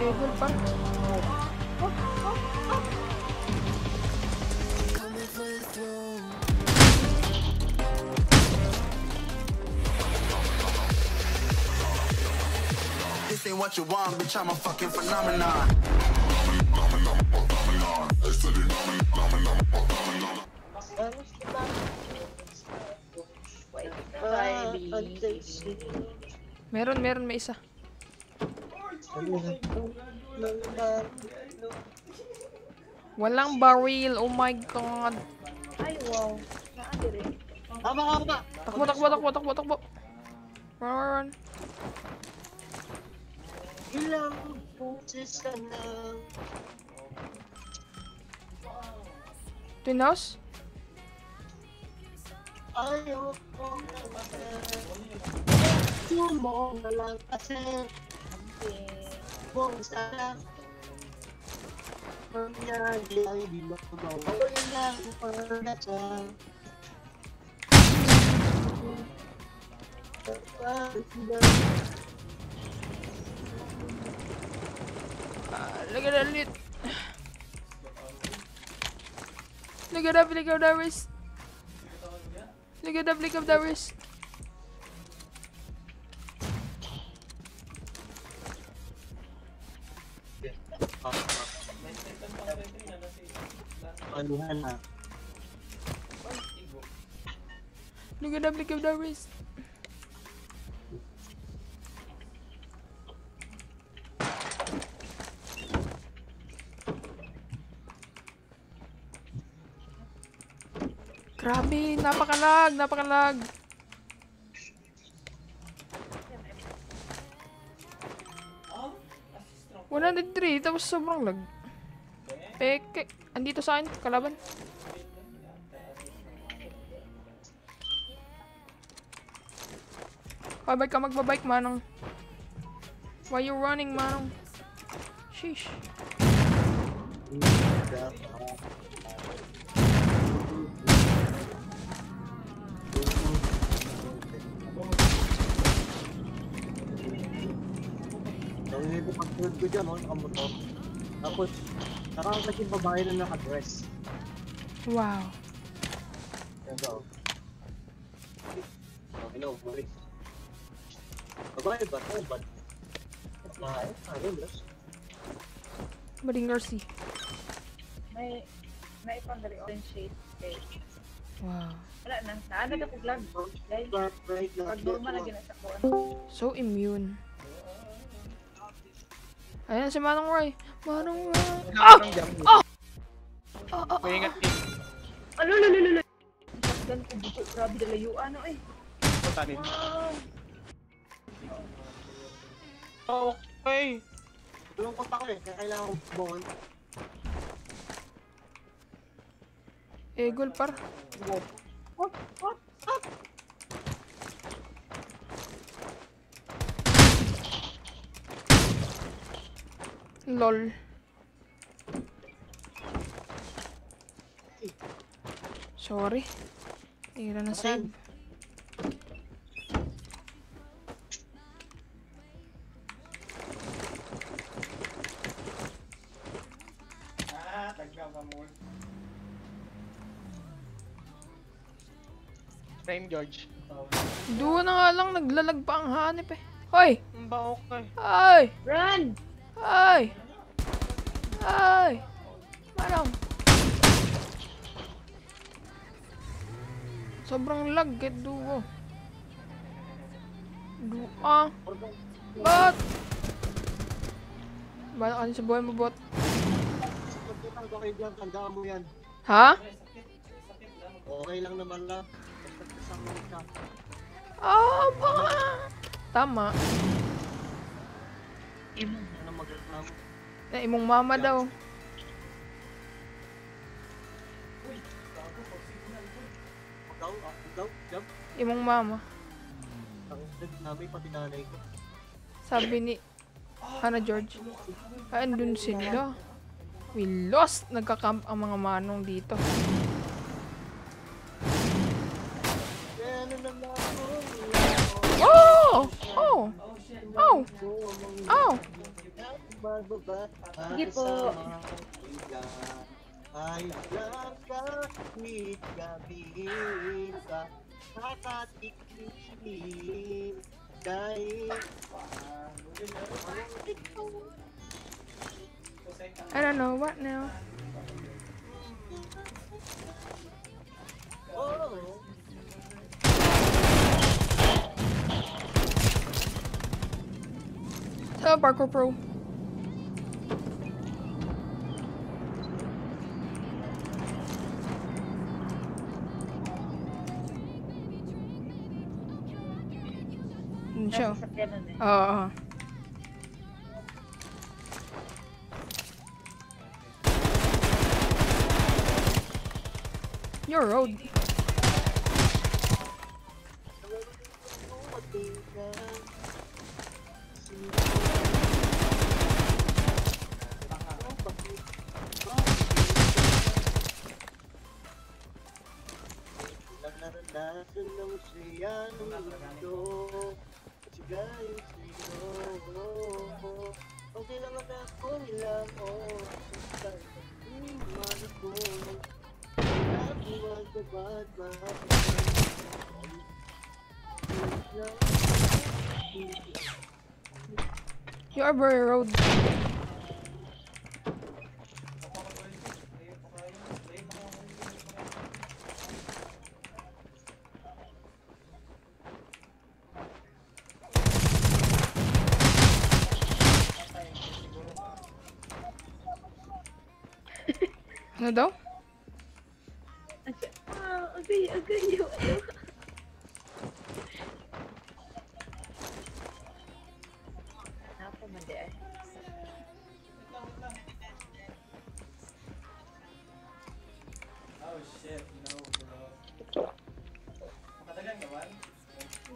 Table butt. This ain't what you want, bitch, I'm a fucking phenomenon. Meron, may isa. Walang baril, oh my god. Ay, wow. Tama. Takbo. Run. Ilang poses ka na. Twin house? Ayaw ko naman. Sumo na lang kasi. Look at the flick of the wrist. Look at the flick of the wrist. Grabe, napakalag. Oh, 103, tapos sobrang lag. Peke, andito sa akin, kalaban. Pabike ka, magbabike, manong. Why you running, manong? Sheesh. Pag-tulad ko dyan, ang motor. Tapos, nakakasing babae na nakadress. Wow. Yan daw. Hello, boy. Babae ba? Babae? Ayun, dress. Maring Mercy. May ipandali orange shade. Wow. Wala na. Naanag ako vlog. Pag-durma na ginasakuan. So immune. Ayan si Manong Roy. Ah! Oh! Pahingat din. Alululululul. Saktan ko dito. Grabe na layuan. Ano eh. Wow. Okay. Tulungkot ako eh. Kailangan ko bawal. Egol par. What? LOL. Sorry. Hindi na save. Frame George. Doon na nga lang, naglalag pa ang hanip eh. Hoy! Ba okay? Ay! Run! Ay! Ay! Manong! Sobrang lag, get duo. Duo. Bot! Bala ka din sa buhay mo, bot. Ha? Okay lang naman lang. Oh, baka! Tama. Na imong mama daw. Imong mama. Sabi ni Hannah George. Ay, andun sila. We lost. Nagka-camp ang mga manong dito. Oh! Oh! Oh! Oh! Sige po. Ay lang kahit gabi sa kakatikili dahil I don't know what now. Oh. So parkour pro. Show. Oh. You're old. You are very rude. Ano daw? Agay, oh shit, no bro. Matagal naman. Sige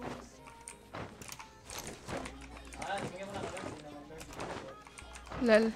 mo na lang. Lol.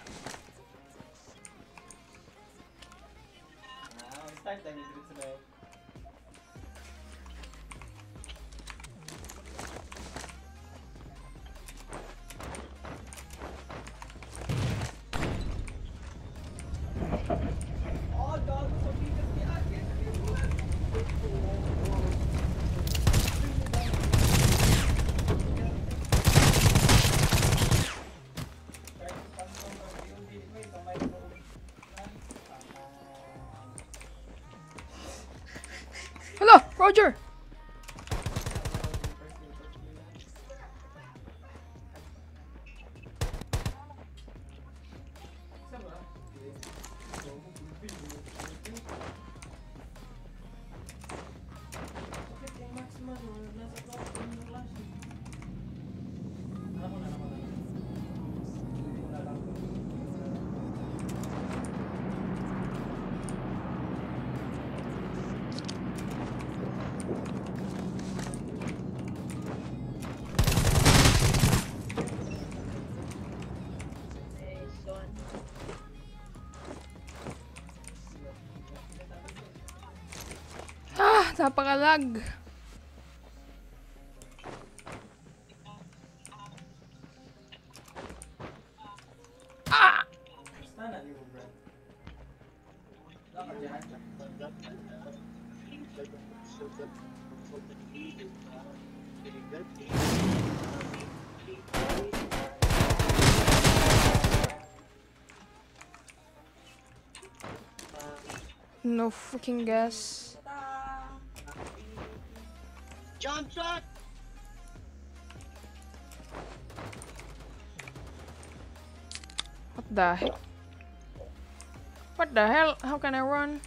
Hello, Roger. Napakalag. Ah! No freaking gas. Jump shot! What the hell? What the hell? How can I run?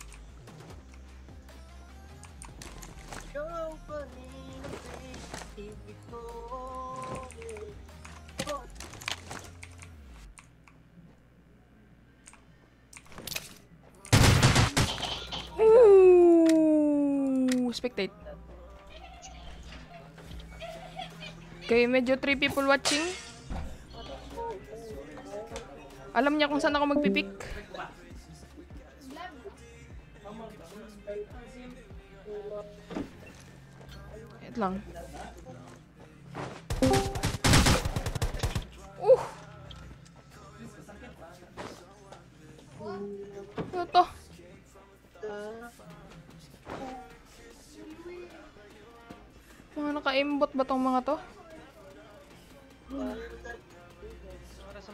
Ooh, spectate. Okay, medyo 3 people watching. Alam niya kung saan ako magpipick. Wait lang. Mga nakaimbot ba tong mga to? Para sa